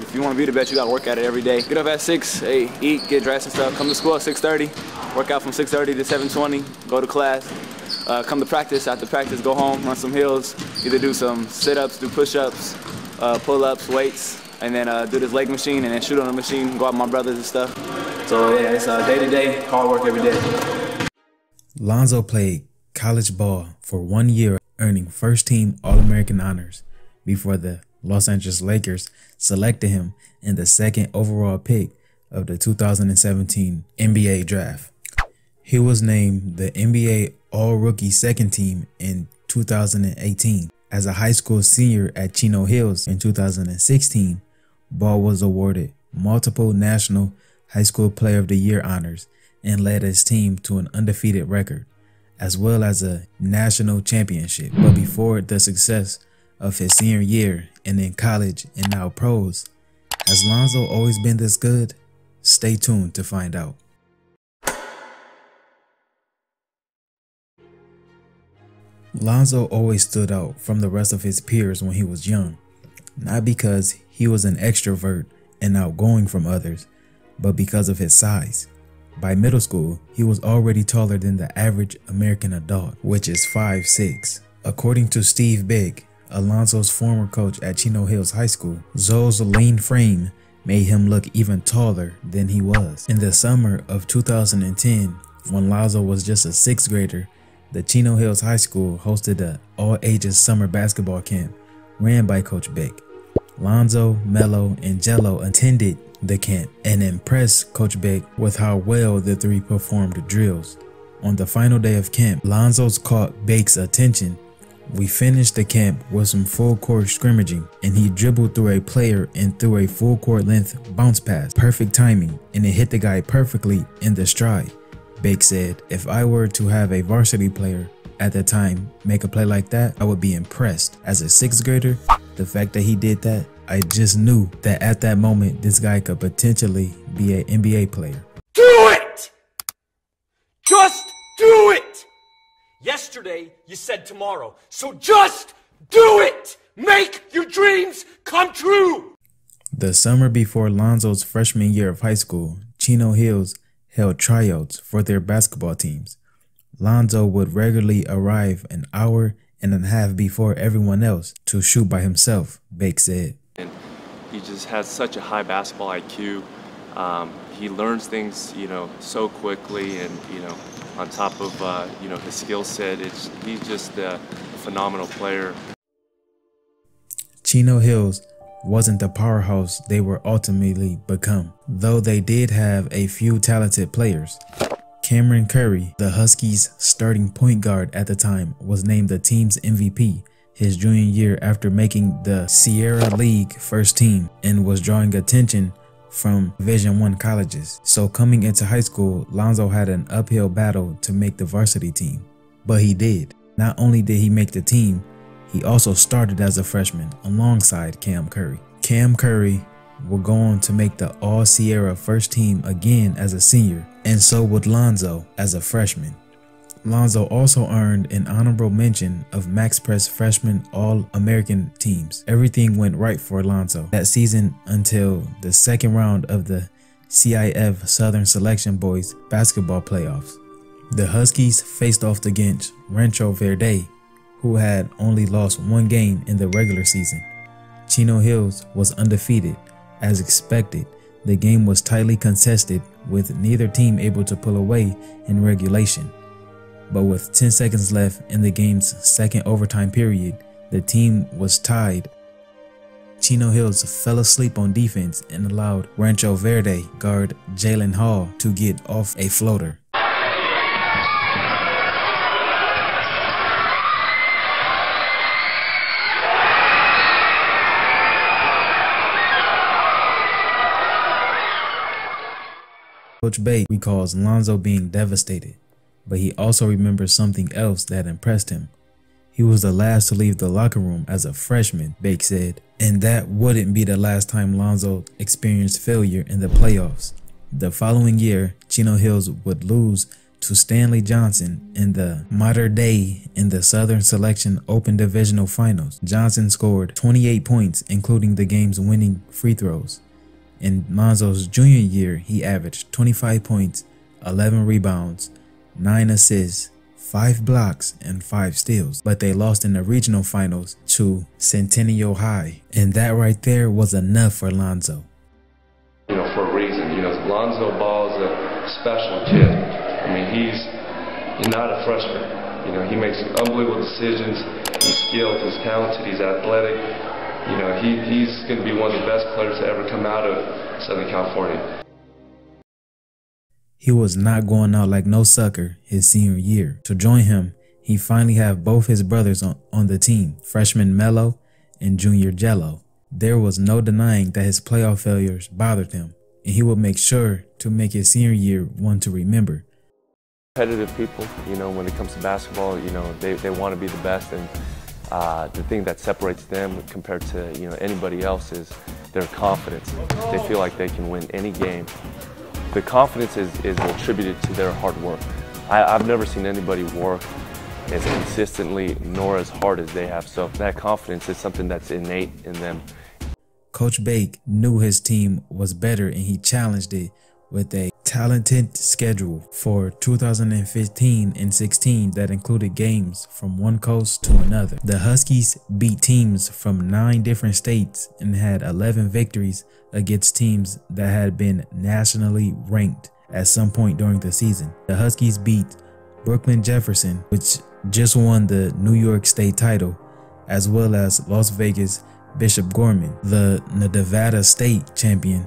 If you want to be the best, you got to work at it every day. Get up at 6, hey, eat, get dressed and stuff. Come to school at 6:30, work out from 6:30 to 7:20, go to class. Come to practice, after practice, go home, run some hills, either do some sit-ups, do push-ups, pull-ups, weights, and then do this leg machine and then shoot on the machine, go out with my brothers and stuff. So yeah, it's day-to-day, hard work every day. Alonzo played college ball for 1 year, earning first-team All-American honors before the Los Angeles Lakers selected him in the second overall pick of the 2017 NBA draft. He was named the NBA All-Rookie Second Team in 2018. As a high school senior at Chino Hills in 2016, Ball was awarded multiple National High School Player of the Year honors and led his team to an undefeated record, as well as a national championship. But before the success of his senior year and in college and now pros, has Alonzo always been this good? Stay tuned to find out. Alonzo always stood out from the rest of his peers when he was young, not because he was an extrovert and outgoing from others, but because of his size. By middle school, he was already taller than the average American adult, which is 5'6". According to Steve Bigg, Alonzo's former coach at Chino Hills High School, Zoe's lean frame made him look even taller than he was. In the summer of 2010, when Alonzo was just a 6th grader, the Chino Hills High School hosted an all-ages summer basketball camp ran by Coach Beck. Alonzo, Melo, and Gelo attended the camp and impressed Coach Beck with how well the three performed drills. On the final day of camp, Alonzo's caught Beck's attention. We finished the camp with some full-court scrimmaging, and he dribbled through a player and threw a full-court length bounce pass. Perfect timing, and it hit the guy perfectly in the stride. Beck said, "If I were to have a varsity player at that time make a play like that, I would be impressed. As a 6th grader, the fact that he did that, I just knew that at that moment, this guy could potentially be an NBA player." Do it! Just do it! Yesterday, you said tomorrow, so just do it! Make your dreams come true! The summer before Alonzo's freshman year of high school, Chino Hills held tryouts for their basketball teams. Alonzo would regularly arrive an hour and a half before everyone else to shoot by himself, Bake said. And he just has such a high basketball IQ. He learns things, so quickly, and on top of his skill set, he's just a phenomenal player. Chino Hills wasn't the powerhouse they were ultimately become, though they did have a few talented players. Cameron Curry, the Huskies' starting point guard at the time, was named the team's MVP his junior year after making the Sierra League first team and was drawing attention from Division I colleges. So coming into high school, Alonzo had an uphill battle to make the varsity team, but he did. Not only did he make the team, he also started as a freshman alongside Cam Curry. Cam Curry would go on to make the All-Sierra first team again as a senior, and so would Alonzo as a freshman. Alonzo also earned an honorable mention of MaxPreps freshman All-American teams. Everything went right for Alonzo that season until the second round of the CIF Southern Section Boys Basketball Playoffs. The Huskies faced off against Rancho Verde, who had only lost one game in the regular season. Chino Hills was undefeated. As expected, the game was tightly contested with neither team able to pull away in regulation. But with 10 seconds left in the game's second overtime period, the team was tied. Chino Hills fell asleep on defense and allowed Rancho Verde guard Jalen Hall to get off a floater. Coach Beck recalls Alonzo being devastated, but he also remembers something else that impressed him. He was the last to leave the locker room as a freshman, Beck said, and that wouldn't be the last time Alonzo experienced failure in the playoffs. The following year, Chino Hills would lose to Stanley Johnson in the Mater Dei in the Southern Selection Open Divisional Finals. Johnson scored 28 points, including the game's winning free throws. In Monzo's junior year, he averaged 25 points, 11 rebounds, 9 assists, 5 blocks, and 5 steals, but they lost in the regional finals to Centennial High, and that right there was enough for Alonzo. You know, for a reason. You know, Alonzo Ball's a special kid. I mean, he's not a freshman. You know, he makes unbelievable decisions. He's skilled, he's talented, he's athletic. You know, he's going to be one of the best players to ever come out of Southern California. He was not going out like no sucker his senior year. To join him, he finally had both his brothers on the team, freshman Melo and junior Gelo. There was no denying that his playoff failures bothered him, and he would make sure to make his senior year one to remember. Competitive people, you know, when it comes to basketball, you know, they want to be the best, and the thing that separates them compared to, you know, anybody else is their confidence. They feel like they can win any game. The confidence is attributed to their hard work. I've never seen anybody work as consistently nor as hard as they have, so that confidence is something that's innate in them. Coach Beck knew his team was better, and he challenged it with a talented schedule for 2015 and 16 that included games from one coast to another. The Huskies beat teams from 9 different states and had 11 victories against teams that had been nationally ranked at some point during the season. The Huskies beat Brooklyn Jefferson, which just won the New York State title, as well as Las Vegas Bishop Gorman, the Nevada State champion,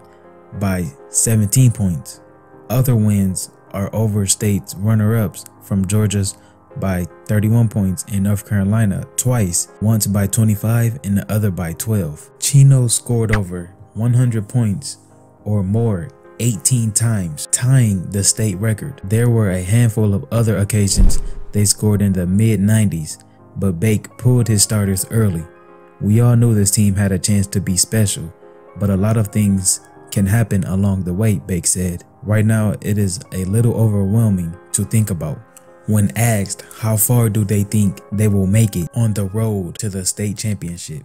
by 17 points. Other wins are over state's runner-ups from Georgia's by 31 points in North Carolina twice, once by 25 and the other by 12. Chino scored over 100 points or more 18 times, tying the state record. There were a handful of other occasions they scored in the mid-90s, but Bake pulled his starters early. We all knew this team had a chance to be special, but a lot of things can happen along the way, Bake said. Right now, it is a little overwhelming to think about. When asked how far do they think they will make it on the road to the state championship.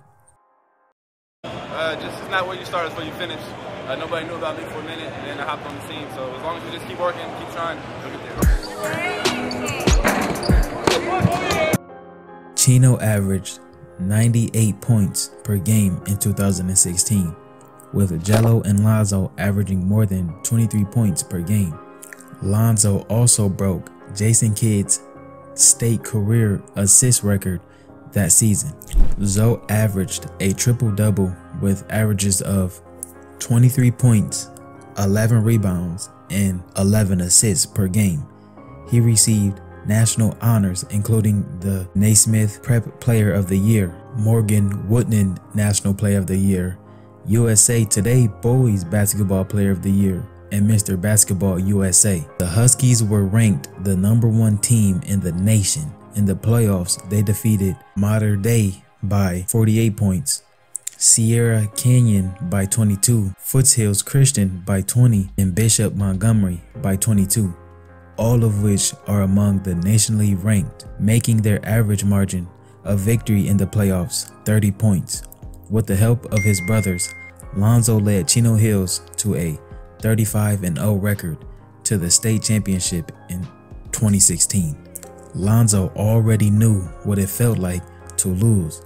Just it's not where you start, it's where you finish. Nobody knew about me for a minute, and then I hopped on the scene. So as long as you just keep working, keep trying, you'll get there. Chino averaged 98 points per game in 2016. With Gelo and Lonzo averaging more than 23 points per game. Lonzo also broke Jason Kidd's state career assist record that season. Zoe averaged a triple-double with averages of 23 points, 11 rebounds, and 11 assists per game. He received national honors including the Naismith Prep Player of the Year, Morgan Woodland National Player of the Year, USA Today Boys Basketball Player of the Year, and Mr. Basketball USA. The Huskies were ranked the #1 team in the nation. In the playoffs, they defeated Mater Dei by 48 points, Sierra Canyon by 22, Foothills Christian by 20, and Bishop Montgomery by 22, all of which are among the nationally ranked, making their average margin of victory in the playoffs 30 points. With the help of his brothers, Lonzo led Chino Hills to a 35-0 record to the state championship in 2016. Lonzo already knew what it felt like to lose.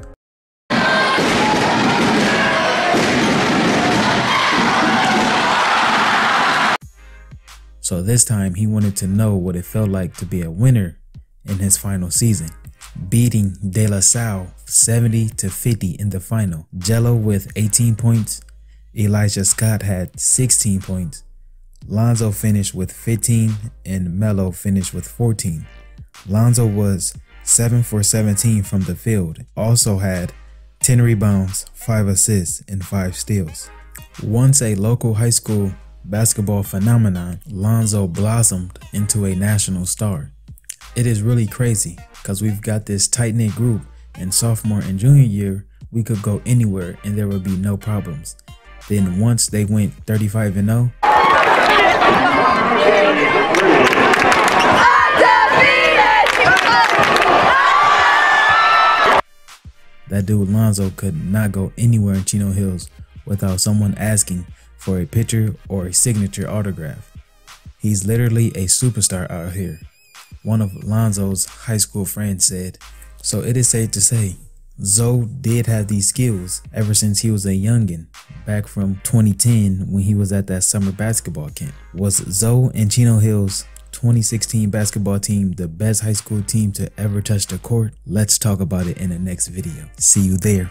So this time he wanted to know what it felt like to be a winner in his final season. Beating De La Salle 70-50 in the final. Gelo with 18 points. Elijah Scott had 16 points. Lonzo finished with 15 and Melo finished with 14. Lonzo was 7 for 17 from the field. Also had 10 rebounds, 5 assists, and 5 steals. Once a local high school basketball phenomenon, Lonzo blossomed into a national star. It is really crazy because we've got this tight-knit group, and sophomore and junior year we could go anywhere and there would be no problems. Then once they went 35-0, That dude Alonzo could not go anywhere in Chino Hills without someone asking for a picture or a signature autograph. He's literally a superstar out here, one of Alonzo's high school friends said. So it is safe to say, Zoe did have these skills ever since he was a youngin', back from 2010 when he was at that summer basketball camp. Was Zoe and Chino Hills' 2016 basketball team the best high school team to ever touch the court? Let's talk about it in the next video. See you there.